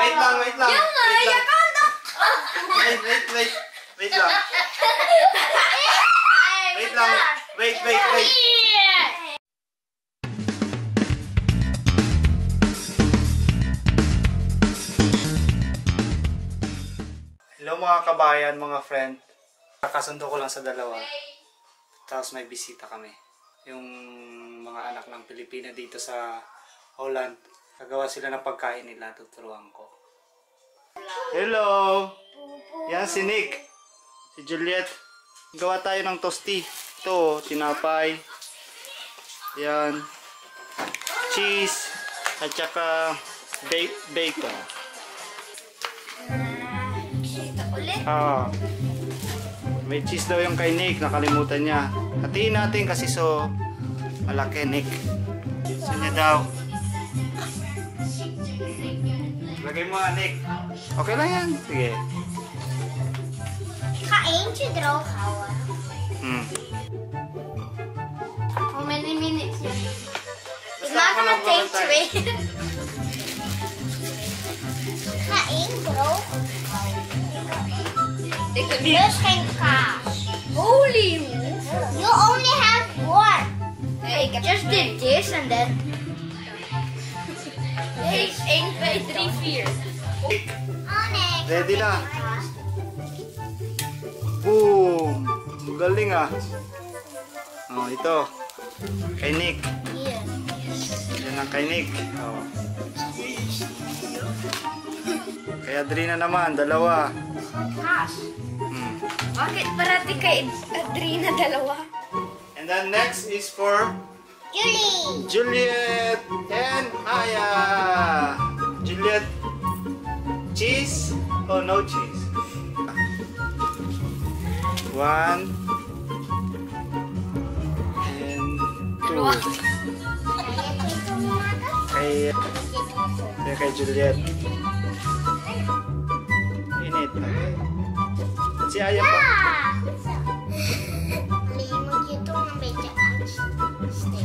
Wait lang. Yung Aya ka na! Wait lang. Wait. Hello mga kabayan, mga friend. Kakasundo ko lang sa dalawa. Tapos may bisita kami. Yung mga anak ng Pilipina dito sa Holland. Nagawa sila ng pagkain nila, tuturuan ko. Hello! Yan si Nick. Si Juliet. Gawa tayo ng tosti. Ito, tinapay. Yan. Cheese. At saka bacon. May cheese daw yung kay Nick. Nakalimutan niya. Hatiin natin kasi so malaki Nick. So niya daw. Lagay mo Nick. Okay lang yan. Sige. Kain si Draw Hawa. How many minutes yun? It's not gonna take 3. Kain Draw Hawa. This can crash. Holy! You only have one. Hey, just did this and then. 8, 1, 2, 3, 4. Ready na. Boom! Galing ah. Oh, ito. Kay Nick. Yan ang kay Nick. Oh. Kay Adrina naman, dalawa. Cash. Bakit parati kay Adrina dalawa? And then next is for Juliet and Aya. Juliet, cheese or no cheese? 1 and 2. Kay Juliet. Init. Si Aya pa. Limog ito ng medya ouch. Stay.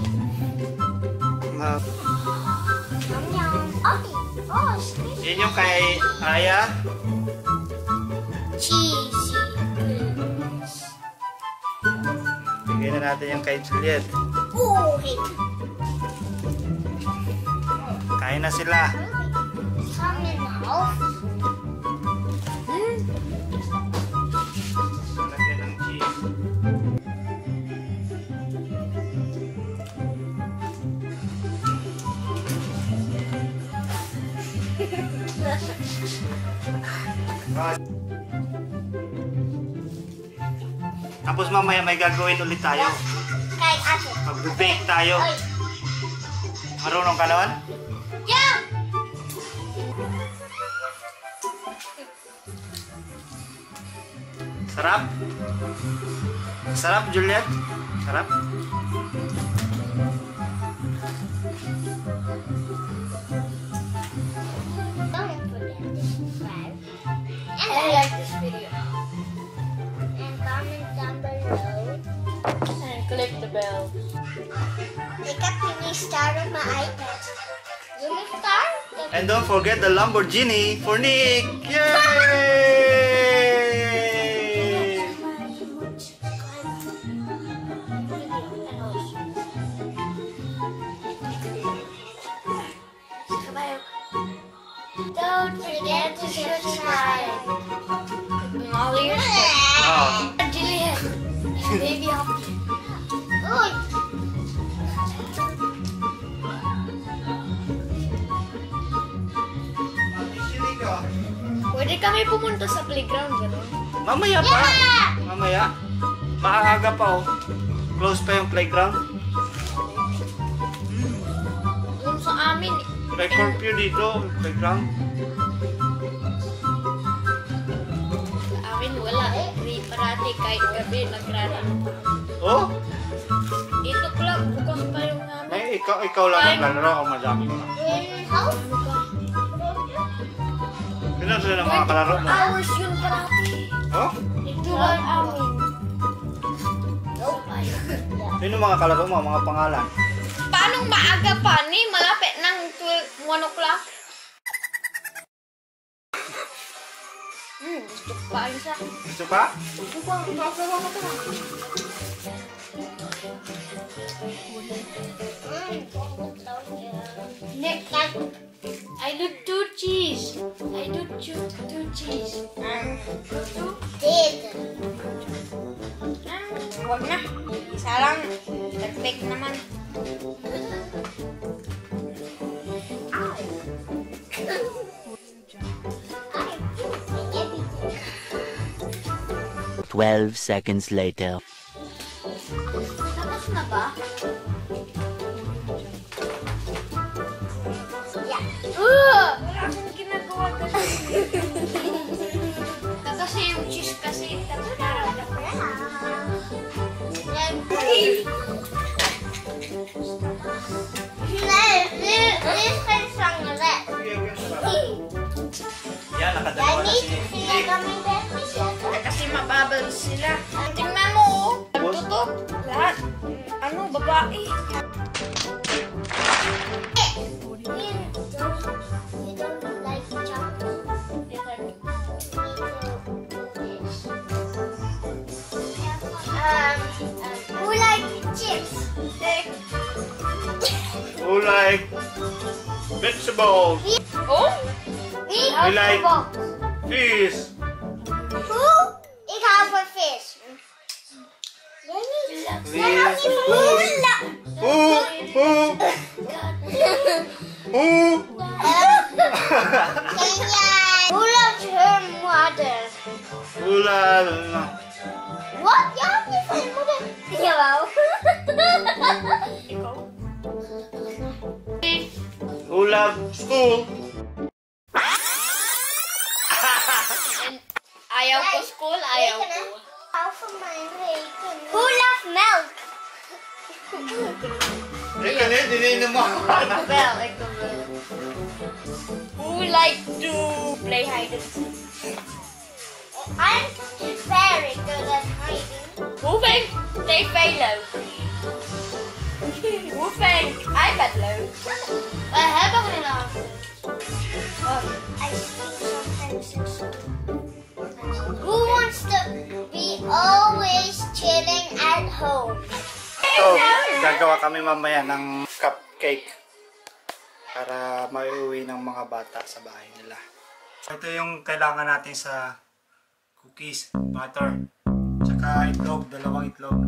Yan yung kay Aya. Cheese. Bigyan na natin yung kay Juliet. Buhay. Kain na sila. Kain na. Tapos mamaya may gagawin ulit tayo. Mag-bake tayo. Marunong ka naman? Yeah! Sarap? Sarap, Juliet? Sarap? Bell. Pick up the star on my iPad. You need star? And don't forget the Lamborghini for Nick! Yay! Don't forget to subscribe. Oh. Juliet, baby, help me. Pwede kami pumunta sa playground, gano'n? Mamaya pa! Yeah! Mamaya? Maaga pa, oh. Close pa yung playground? Yung sa amin. May curfew dito, playground. Sa amin wala. Parati kahit gabi nagraraan. Oh? 8 o'clock, bukas pa yung namin. May ikaw lang naglalaro o madami pa? Ilan sila ng mga kalaro mo? 2 hours yun parati. Oh? Ito lang amin. Sino mga kalaro mo? Mga pangalan? Paanong maaga pa ni? Malapit ng 1 o'clock? Gusto pa isa. Gusto pa? Gusto pa. Next time, I do two cheese. I do two cheese. Two cheese. Huwag na. Isa lang. Perfect naman. Twelve seconds later. Tapos na ba? Yeah. Wala akong ginagawa kasi. Kasi yung cheese kasi. Tapos na ba? Please find some of that. Yan, nakadalawa na siya. Kasi mababal sila. Tingnan mo, nagtutok lahat. Ano, babae. Who like chips? Who like vegetables? Oh? We like fish. Who? It has a fish. Who? Who loves her mother? What? Who loves school? Ayaw ko school, ayaw ko. Who loves milk? Who like to play hide and seek? I'm very good at hiding. Who think they play low? Who think I bet low? I have a winner. I think sometimes. Who wants to be always chilling at home? So, gagawa kami mamaya ng cupcake para maiuwi ng mga bata sa bahay nila. Ito yung kailangan natin sa cookies, butter, tsaka itlog, dalawang itlog.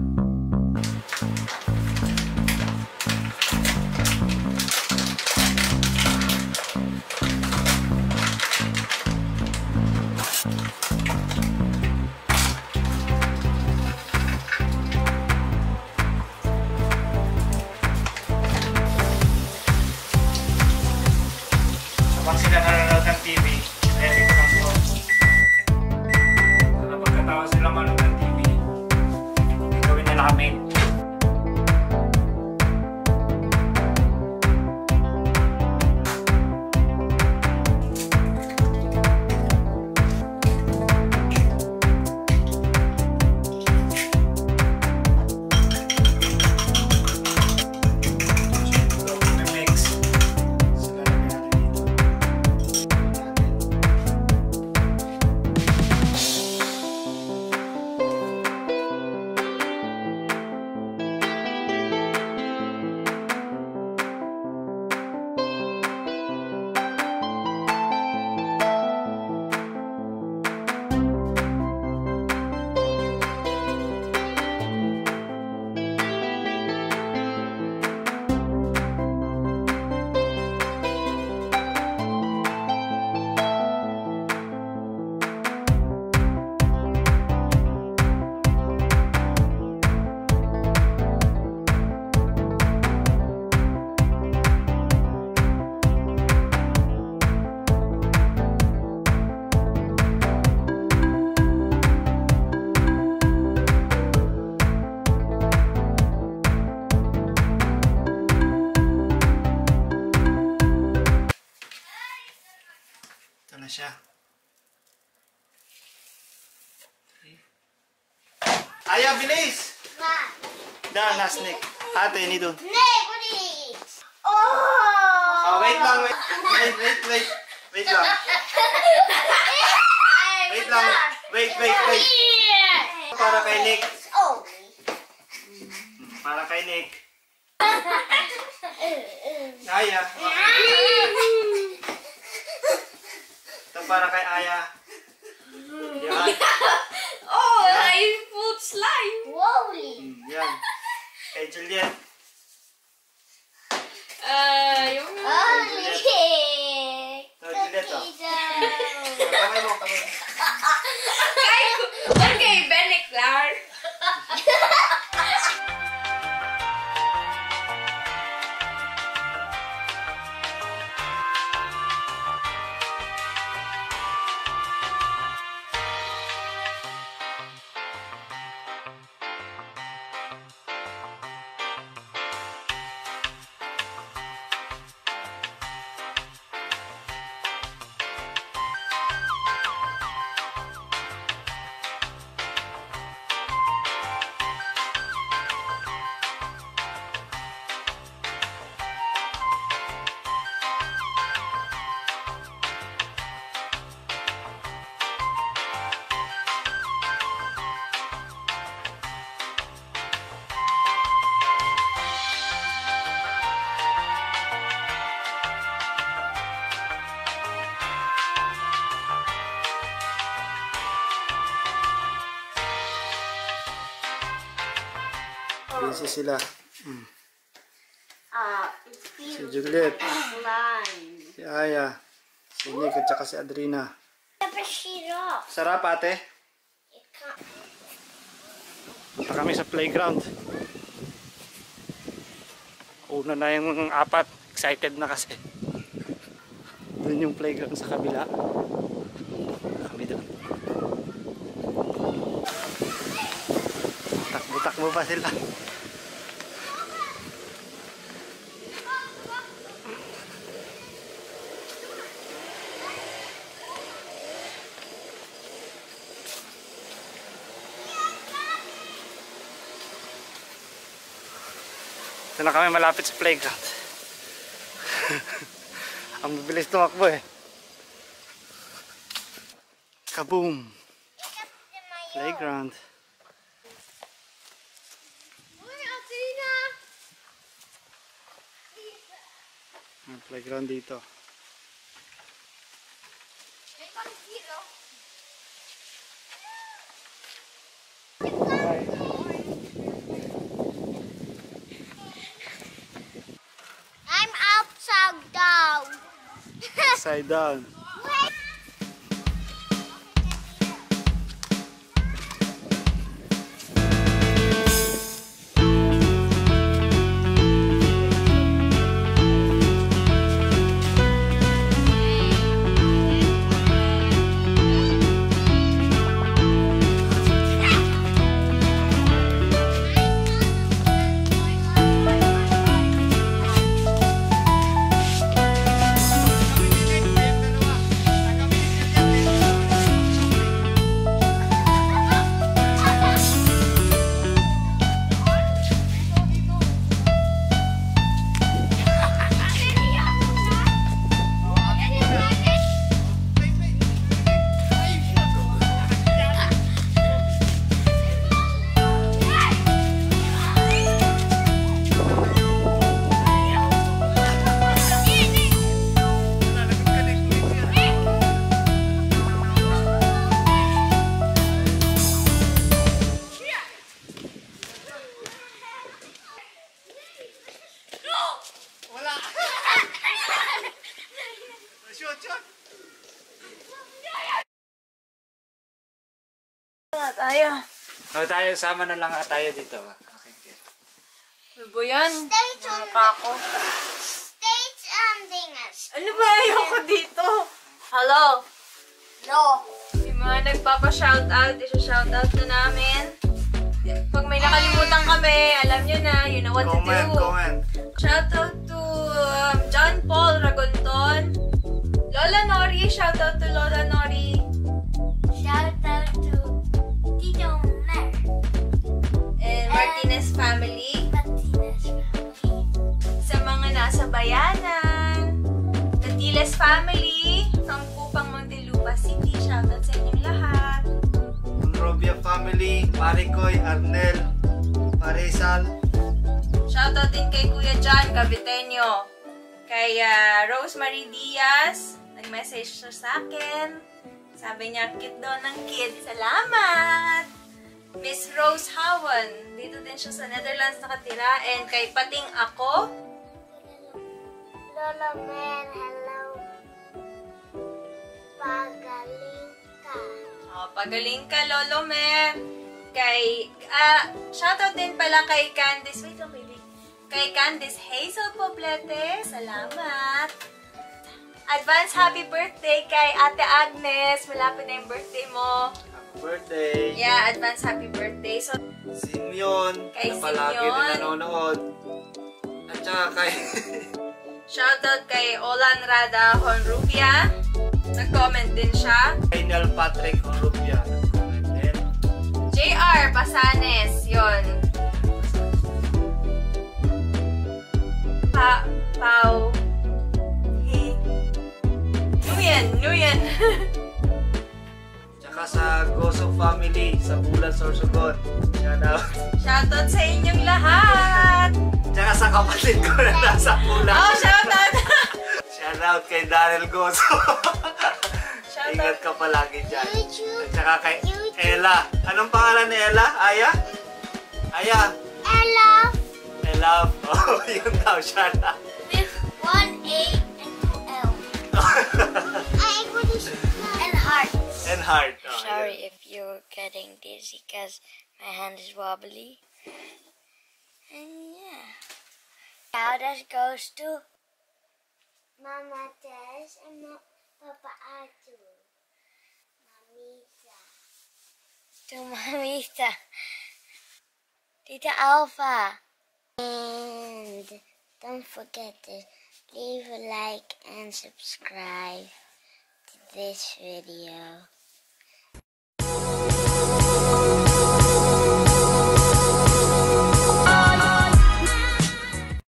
Aya, bilis! Ma! Daan na, snake. Ate, yun ito. Snake, bilis! Oh! Wait lang, wait. Wait lang. Ay, wait lang. Wait. Para kay Nick. Para kay Nick. Aya. Ito para kay Aya. Yan. Oh, slime food slime. Wow. Yan. Kay Juliet. Yung... Okay, Benek Lar. Busy sila. Si Juliet, si Aya, si Nick at saka si Adrina. Sarap ate. Punta kami sa playground. Una na yung apat. Excited na kasi. Doon yung playground sa kabila. Kami doon. Takbo-takbo pa sila. Ito na kami malapit sa playground. Ang bilis tumakbo eh. Kaboom! Playground. May playground dito. Upside down. Tayo, sama na lang tayo dito. Okay, good. Ano yan? Stage ending us. Ano ba? Ayoko dito. Hello? No. Yung mga nagpapa-shoutout, isa-shoutout na namin. Pag may nakalimutan kami, alam nyo na, you know what to do. Shoutout to John Paul Ragonton. Lola Nori, shoutout to Lola Nori. Shoutout to Tito Martinez family. Sa mga nasa bayanan, the Tiles family, ang Kupang Montelupa City, shoutout sa inyong lahat. Parikoy, Arnel, Parisal. Shoutout din kay Kuya John Caviteño. Kay Rosemary Diaz. Nag-message siya sa akin. Sabi niya, cute daw ng kid. Salamat! Miss Rose Howon. Dito din siya sa Netherlands nakatira. And kay Pating Ako. Lolo Man, hello. Pagaling ka. Oh, pagaling ka, Lolo Man. Kay, shoutout din pala kay Candice, wait lang baby. Kay Candice Hazel Poblates, salamat. Advance happy birthday kay Ate Agnes, malapit na yung birthday mo. Happy birthday. Yeah, advance happy birthday. So, Simeon, kay na palagi rin nanonood. At saka kay shoutout kay Olan Rada Hon Rufia, nag-comment din siya. Daniel Patrick Orobia. J.R. Basanes, yon. Pao. He. Nuyen. Tsaka sa Goso Family, sa Bulan, Sorso. Shoutout. Shoutout sa inyong lahat. Tsaka sa kapatid ko na nasa Bulan. Oh, shoutout. Shoutout kay Daniel Goso. Ingat ka palagi dyan. At saka kay Ella. Anong pangalan ni Ella? Aya? Aya? Ella. Ella. Oh, yun daw siya na. With 1 A and 2 L. I agree. And heart. And heart. Oh, sorry yeah. If you're getting dizzy because my hand is wobbly. And yeah. Now that goes to Mama Tess and Papa Atu, Mamita, to Mamita, Tita Alpha, and don't forget to leave a like and subscribe to this video.